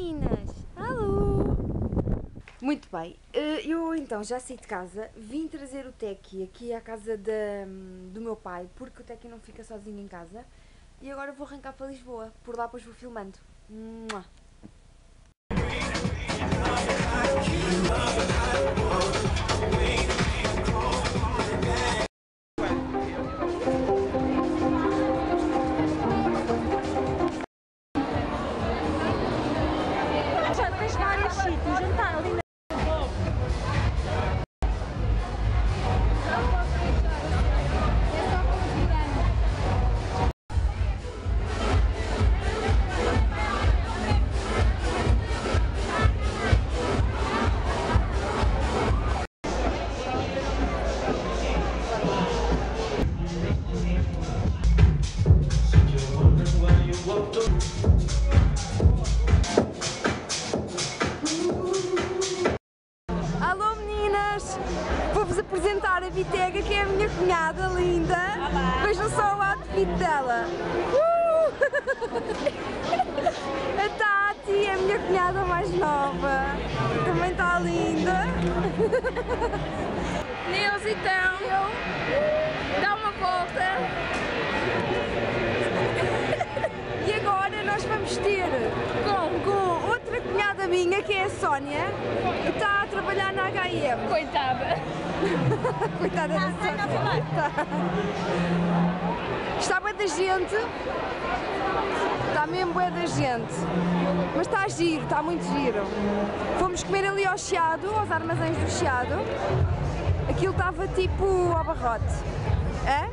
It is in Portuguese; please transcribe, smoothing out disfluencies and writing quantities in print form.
meninas! Alô! Muito bem, eu então já saí de casa, vim trazer o Teki aqui à casa do meu pai, porque o Teki não fica sozinho em casa, e agora vou arrancar para Lisboa, por lá depois vou filmando. Mua. Alô meninas, vou-vos apresentar a Vitega, que é a minha cunhada linda. Olá. Vejam só o outfit dela. A Tati é a minha cunhada mais nova, também está linda. Nilce, então, dá uma volta. E agora nós vamos ter com outra cunhada minha, que é a Sónia, que está a trabalhar na H&M. Coitada! Coitada da Sónia. Está bué da gente, está mesmo bué da gente, mas está giro, está muito giro. Fomos comer ali ao Chiado, aos armazéns do Chiado, aquilo estava tipo ao barrote. É?